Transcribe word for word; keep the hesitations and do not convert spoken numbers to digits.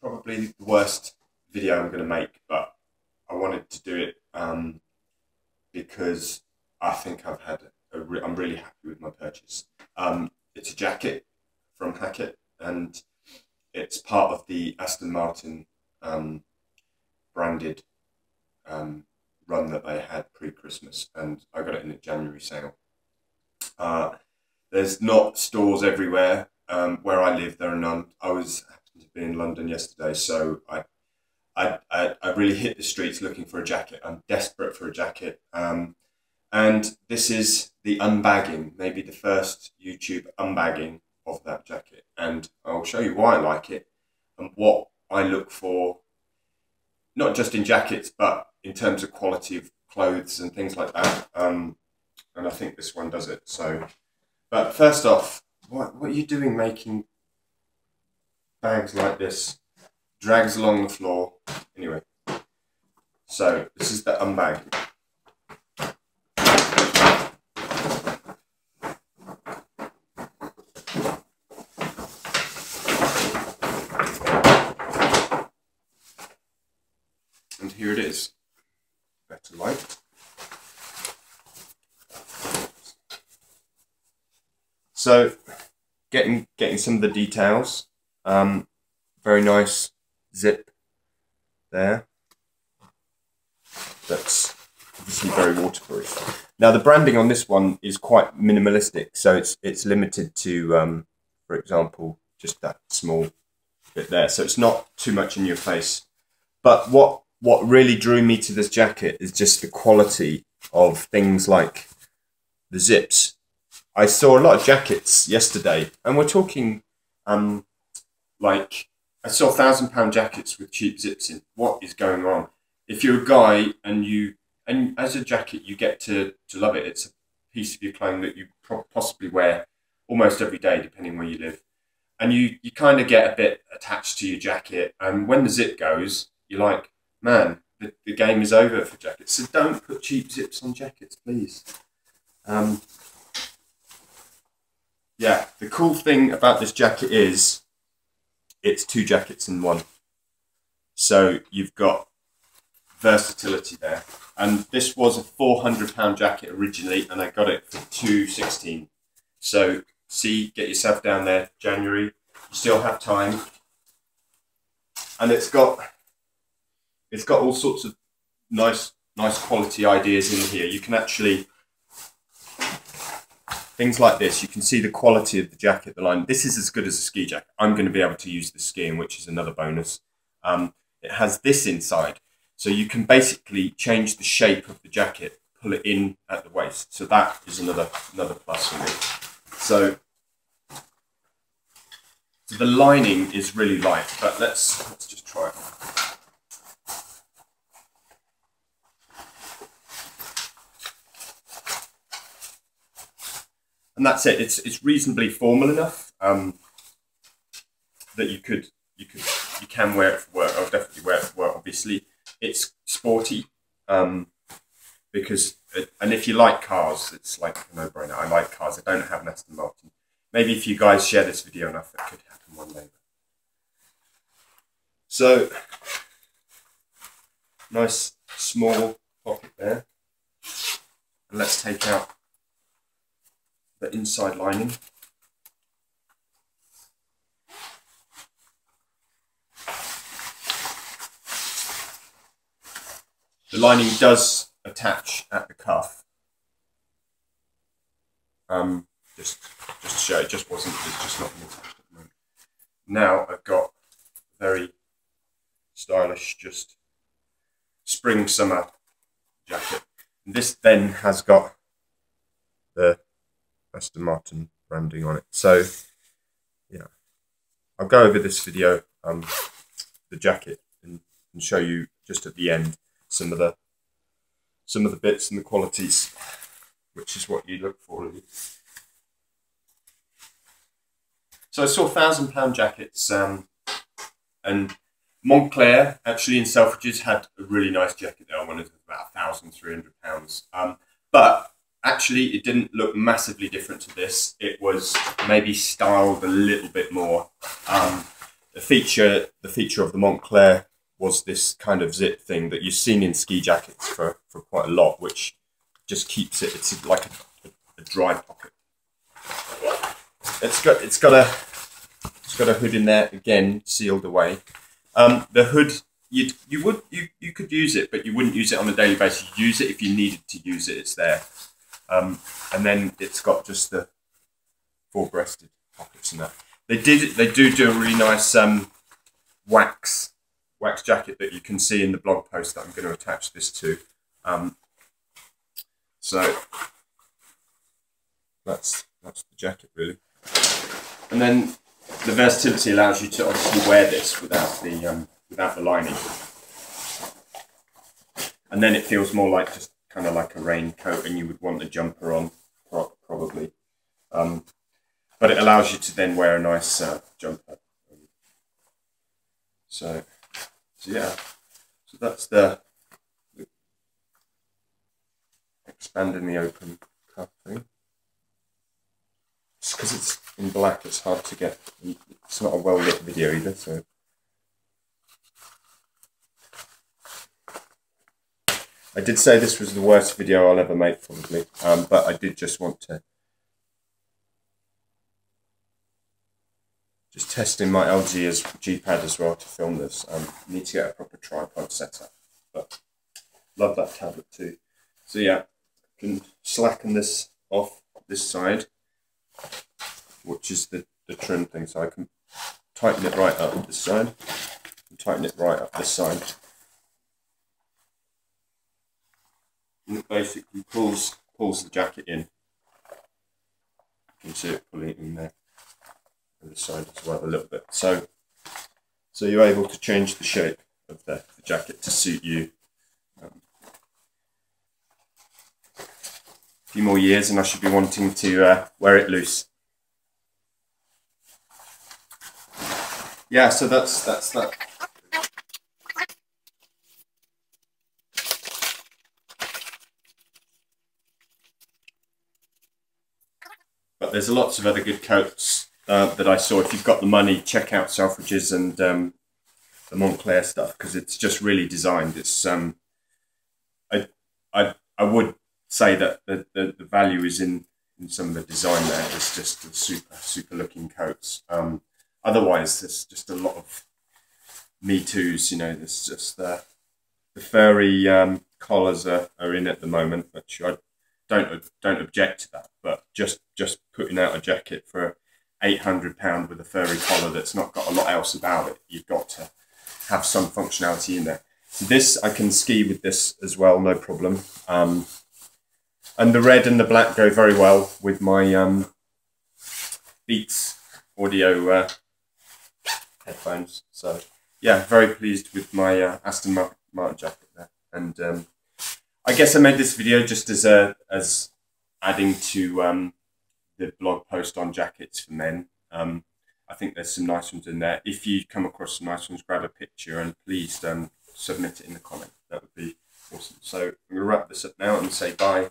probably the worst video I'm going to make, but I wanted to do it um, because I think I've had a re I'm really happy with my purchase. Um, it's a jacket from Hackett, and it's part of the Aston Martin um, branded um, run that they had pre-Christmas, and I got it in a January sale. Uh, there's not stores everywhere. Um, where I live, there are none. I was happened to be in London yesterday, so I, I, I, I really hit the streets looking for a jacket. I'm desperate for a jacket, um, and this is the unbagging, maybe the first YouTube unbagging of that jacket, and I'll show you why I like it and what I look for, not just in jackets, but in terms of quality of clothes and things like that. Um, and I think this one does it. So, but first off. What, what are you doing making bags like this? Drags along the floor. Anyway, so this is the unbagging. And here it is. Better light. So, getting getting some of the details. Um, very nice zip there. That's obviously very waterproof. Now, the branding on this one is quite minimalistic, so it's it's limited to, um, for example, just that small bit there. So it's not too much in your face. But what what really drew me to this jacket is just the quality of things like the zips. I saw a lot of jackets yesterday, and we're talking um, like I saw thousand pound jackets with cheap zips in. What is going on? If you're a guy and you, and as a jacket, you get to, to love it. It's a piece of your clothing that you possibly wear almost every day, depending where you live. And you, you kind of get a bit attached to your jacket. And when the zip goes, you're like, man, the, the game is over for jackets. So don't put cheap zips on jackets, please. Um, Yeah, the cool thing about this jacket is it's two jackets in one. So you've got versatility there. And this was a four hundred pound jacket originally, and I got it for two sixteen. So see, get yourself down there, January. You still have time. And it's got it's got all sorts of nice nice quality ideas in here. You can actually things like this, you can see the quality of the jacket, the line. This is as good as a ski jacket. I'm going to be able to use the skiing, which is another bonus. Um, it has this inside. So you can basically change the shape of the jacket, pull it in at the waist. So that is another, another plus for me. So, so the lining is really light, but let's, let's just try it. And that's it. It's it's reasonably formal enough um, that you could you could you can wear it for work. I'll definitely wear it for work. Obviously, it's sporty um, because it, and if you like cars, it's like a no-brainer. I like cars. I don't have an Aston Martin. Maybe if you guys share this video enough, it could happen one day. So nice small pocket there, and let's take out the inside lining. The lining does attach at the cuff. Um, just, just to show, it just wasn't. It's just not attached at the moment. Now I've got very stylish, just spring summer jacket. And this then has got the Aston Martin branding on it. So, yeah, I'll go over this video, um, the jacket, and, and show you just at the end some of the some of the bits and the qualities, which is what you look for, really. So I saw thousand pound jackets, um, and Moncler actually in Selfridges had a really nice jacket there. I wanted it was about a thousand three hundred pounds, um, but actually, it didn't look massively different to this. It was maybe styled a little bit more. Um, the feature the feature of the Moncler was this kind of zip thing that you've seen in ski jackets for, for quite a lot, which just keeps it, it's like a, a dry pocket. It's got, it's got a, it's got a hood in there, again, sealed away. Um, the hood, you you would, you, you could use it, but you wouldn't use it on a daily basis. You use it if you needed to use it, it's there. Um, and then it's got just the four-breasted pockets and that. They did, they do do a really nice um, wax, wax jacket that you can see in the blog post that I'm going to attach this to. Um, so that's, that's the jacket really. And then the versatility allows you to obviously wear this without the, um, without the lining. And then it feels more like just kind of like a raincoat, and you would want a jumper on probably. Um, but it allows you to then wear a nice uh, jumper. So, so yeah, so that's the, the expanding the open cuff thing. Just because it's in black, it's hard to get, it's not a well lit video either, so. I did say this was the worst video I'll ever make probably, um, but I did just want to, just testing my L G G-pad as well to film this. Um, need to get a proper tripod setup, but love that tablet too. So yeah, I can slacken this off this side, which is the, the trim thing. So I can tighten it right up this side, and tighten it right up this side. And it basically pulls, pulls the jacket in. You can see it pulling it in there. And this side as well a little bit, so so you're able to change the shape of the, the jacket to suit you. Um, a few more years and I should be wanting to uh, wear it loose. Yeah, so that's that's that. But there's lots of other good coats Uh, that I saw. If you've got the money, check out Selfridges and um, the Moncler stuff, because it's just really designed. It's um, I I I would say that the, the the value is in in some of the design there. It's just the super super looking coats. Um, otherwise, there's just a lot of Me Too's. You know, there's just the the furry um, collars are, are in at the moment, which I don't don't object to that. But just just putting out a jacket for eight hundred pound with a furry collar that's not got a lot else about it. You've got to have some functionality in there. So this, I can ski with this as well, no problem. Um, and the red and the black go very well with my um, Beats audio uh, headphones. So yeah, very pleased with my uh, Aston Martin jacket there. And um, I guess I made this video just as a, as adding to um, the blog post on jackets for men. Um, I think there's some nice ones in there. If you come across some nice ones, grab a picture and please um, submit it in the comment. That would be awesome. So I'm gonna wrap this up now and say bye.